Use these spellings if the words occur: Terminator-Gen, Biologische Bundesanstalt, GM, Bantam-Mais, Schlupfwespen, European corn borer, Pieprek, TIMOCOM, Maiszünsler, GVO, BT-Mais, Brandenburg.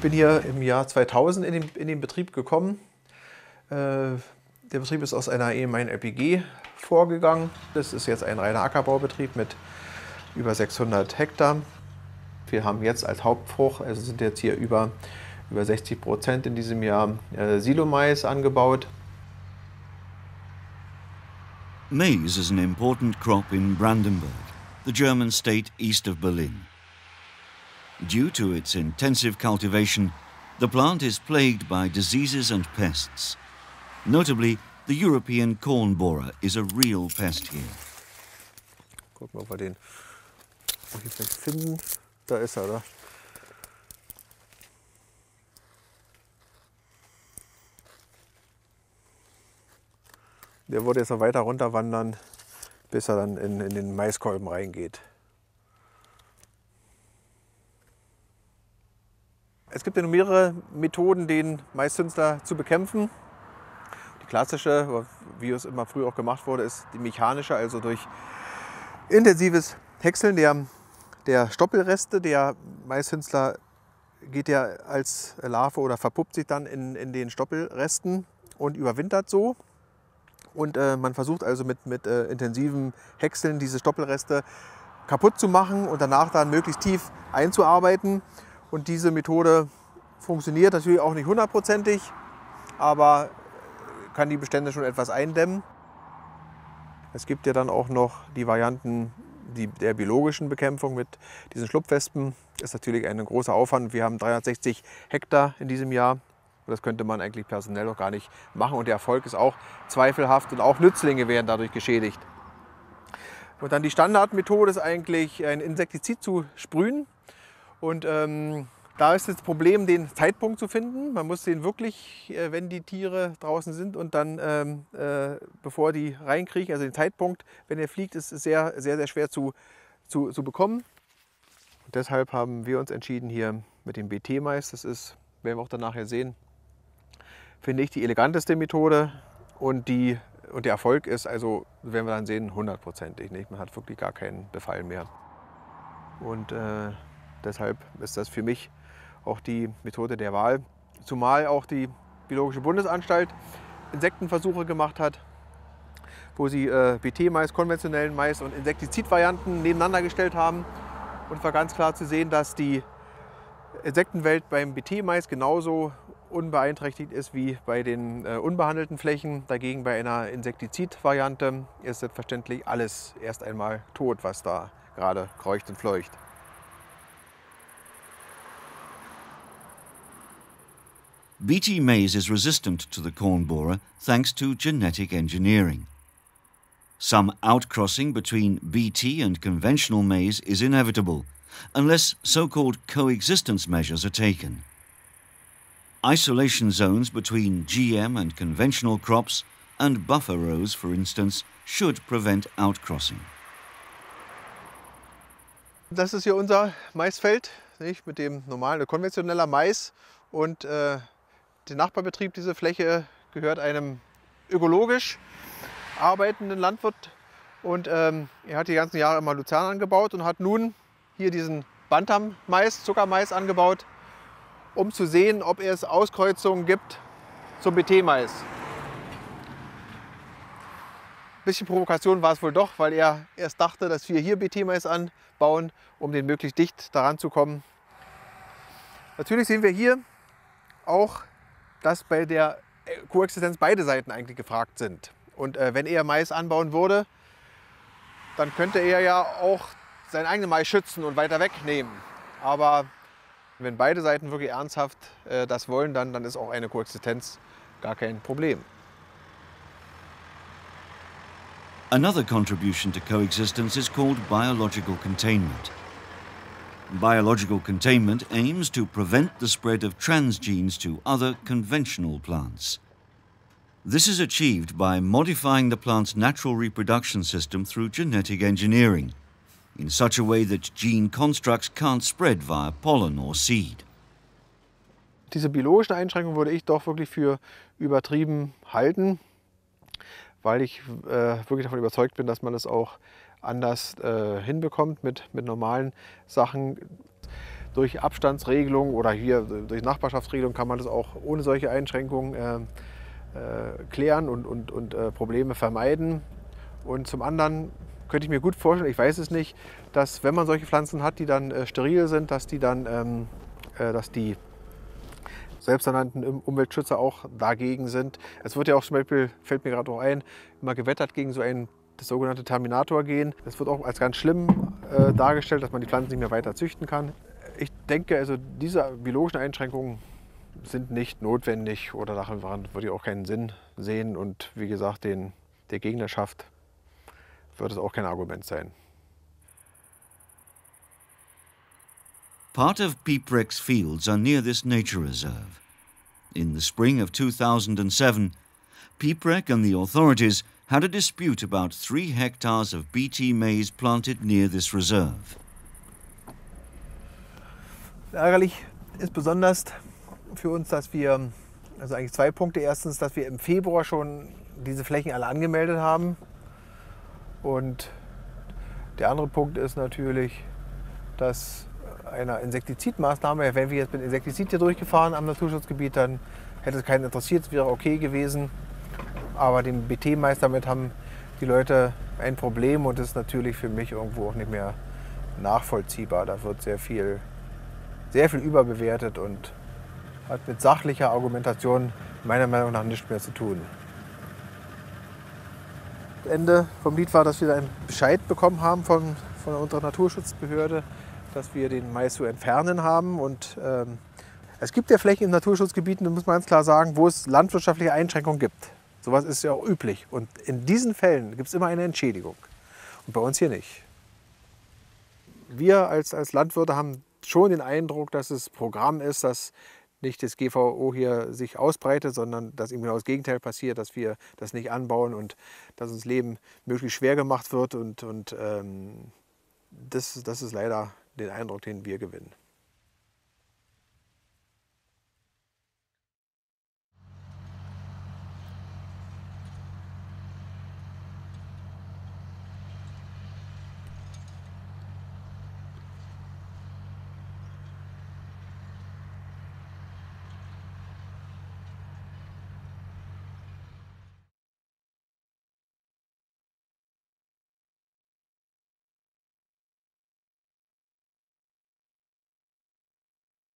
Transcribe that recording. bin hier im Jahr 2000 in den Betrieb gekommen. Der Betrieb ist aus einer ehemaligen LPG vorgegangen. Das ist jetzt ein reiner Ackerbaubetrieb mit über 600 Hektar. Wir haben jetzt als Hauptfrucht, also sind jetzt hier über 60% in diesem Jahr Silo-Mais angebaut. Maize is an important crop in Brandenburg, the German state east of Berlin. Due to its intensive cultivation, the plant is plagued by diseases and pests. Notably, the European corn borer is a real pest here. Gucken, ob wir den hier vielleicht finden. Da ist er, oder? Der würde jetzt noch weiter runter wandern, bis er dann in den Maiskolben reingeht. Es gibt ja nun mehrere Methoden, den Maiszünsler zu bekämpfen. Die klassische, wie es immer früher auch gemacht wurde, ist die mechanische, also durch intensives Häckseln der Stoppelreste. Der Maiszünsler geht ja als Larve oder verpuppt sich dann in den Stoppelresten und überwintert so. Und man versucht also mit intensiven Häckseln diese Stoppelreste kaputt zu machen und danach dann möglichst tief einzuarbeiten. Und diese Methode funktioniert natürlich auch nicht hundertprozentig, aber kann die Bestände schon etwas eindämmen. Es gibt ja dann auch noch die Varianten der biologischen Bekämpfung mit diesen Schlupfwespen. Das ist natürlich ein großer Aufwand. Wir haben 360 Hektar in diesem Jahr. Das könnte man eigentlich personell auch gar nicht machen. Und der Erfolg ist auch zweifelhaft und auch Nützlinge werden dadurch geschädigt. Und dann die Standardmethode ist eigentlich, ein Insektizid zu sprühen. Und da ist das Problem, den Zeitpunkt zu finden. Man muss den wirklich, wenn die Tiere draußen sind und dann, bevor die reinkriechen, also den Zeitpunkt, wenn er fliegt, ist sehr, sehr, sehr schwer zu bekommen. Und deshalb haben wir uns entschieden hier mit dem BT-Mais. Das ist, werden wir auch dann nachher sehen, finde ich die eleganteste Methode und der Erfolg ist, also werden wir dann sehen, hundertprozentig nicht. Man hat wirklich gar keinen Befall mehr. Und deshalb ist das für mich auch die Methode der Wahl. Zumal auch die Biologische Bundesanstalt Insektenversuche gemacht hat, wo sie BT-Mais, konventionellen Mais und Insektizidvarianten nebeneinander gestellt haben. Und war ganz klar zu sehen, dass die Insektenwelt beim BT-Mais genauso unbeeinträchtigt ist wie bei den unbehandelten Flächen. Dagegen bei einer Insektizidvariante ist selbstverständlich alles erst einmal tot, was da gerade kreucht und fleucht. BT maize is resistant to the corn borer thanks to genetic engineering. Some outcrossing between BT and conventional maize is inevitable, unless so-called coexistence measures are taken. Isolation zones between GM and conventional crops and buffer rows, for instance, should prevent outcrossing. Das ist hier unser Maisfeld, nicht? Mit dem normalen, konventioneller Mais. Und der Nachbarbetrieb, diese Fläche, gehört einem ökologisch arbeitenden Landwirt. Und er hat die ganzen Jahre immer Luzern angebaut und hat nun hier diesen Bantam-Mais, Zuckermais angebaut, um zu sehen, ob es Auskreuzungen gibt zum BT-Mais. Ein bisschen Provokation war es wohl doch, weil er erst dachte, dass wir hier BT-Mais anbauen, um den möglichst dicht daran zu kommen. Natürlich sehen wir hier auch, dass bei der Koexistenz beide Seiten eigentlich gefragt sind. Und wenn er Mais anbauen würde, dann könnte er ja auch seinen eigenen Mais schützen und weiter wegnehmen. Aber wenn beide Seiten wirklich ernsthaft das wollen, dann ist auch eine Koexistenz gar kein Problem. Another contribution to coexistence is called biological containment. Biological containment aims to prevent the spread of transgenes to other conventional plants. This is achieved by modifying the plant's natural reproduction system through genetic engineering, in such a way that gene constructs can't spread via pollen or seed. Diese biologischen Einschränkungen würde ich doch wirklich für übertrieben halten, weil ich wirklich davon überzeugt bin, dass man das auch anders hinbekommt mit normalen Sachen. durch Abstandsregelung oder hier durch Nachbarschaftsregelung kann man das auch ohne solche Einschränkungen klären und Probleme vermeiden. Und zum anderen könnte ich mir gut vorstellen, ich weiß es nicht, dass wenn man solche Pflanzen hat, die dann steril sind, dass die dann dass die selbsternannten Umweltschützer auch dagegen sind. Es wird ja auch zum Beispiel, fällt mir gerade auch ein, immer gewettert gegen so ein, das sogenannte Terminator-Gen. Das wird auch als ganz schlimm dargestellt, dass man die Pflanzen nicht mehr weiter züchten kann. Ich denke, also diese biologischen Einschränkungen sind nicht notwendig oder daran würde ich auch keinen Sinn sehen. Und wie gesagt, der Gegnerschaft wird es auch kein Argument sein. Part of Pieprek's fields are near this nature reserve. In the spring of 2007, Pieprek and the authorities had a dispute about 3 hectares of BT maize planted near this reserve. Ärgerlich ist besonders für uns, dass wir, also eigentlich 2 Punkte. Erstens, dass wir im Februar schon diese Flächen alle angemeldet haben. Und der andere Punkt ist natürlich, dass einer Insektizidmaßnahme, wenn wir jetzt mit Insektizid hier durchgefahren am Naturschutzgebiet, dann hätte es keinen interessiert, es wäre okay gewesen. Aber dem BT-Mais, damit haben die Leute ein Problem und das ist natürlich für mich irgendwo auch nicht mehr nachvollziehbar. Da wird sehr viel überbewertet und hat mit sachlicher Argumentation meiner Meinung nach nichts mehr zu tun. Das Ende vom Lied war, dass wir einen Bescheid bekommen haben von unserer Naturschutzbehörde, dass wir den Mais zu entfernen haben. Und es gibt ja Flächen in Naturschutzgebieten, da muss man ganz klar sagen, wo es landwirtschaftliche Einschränkungen gibt. Sowas ist ja auch üblich. Und in diesen Fällen gibt es immer eine Entschädigung. Und bei uns hier nicht. Wir als Landwirte haben schon den Eindruck, dass es Programm ist, dass nicht das GVO hier sich ausbreitet, sondern dass eben genau das Gegenteil passiert, dass wir das nicht anbauen und dass uns Leben möglichst schwer gemacht wird. Und das ist leider den Eindruck, den wir gewinnen.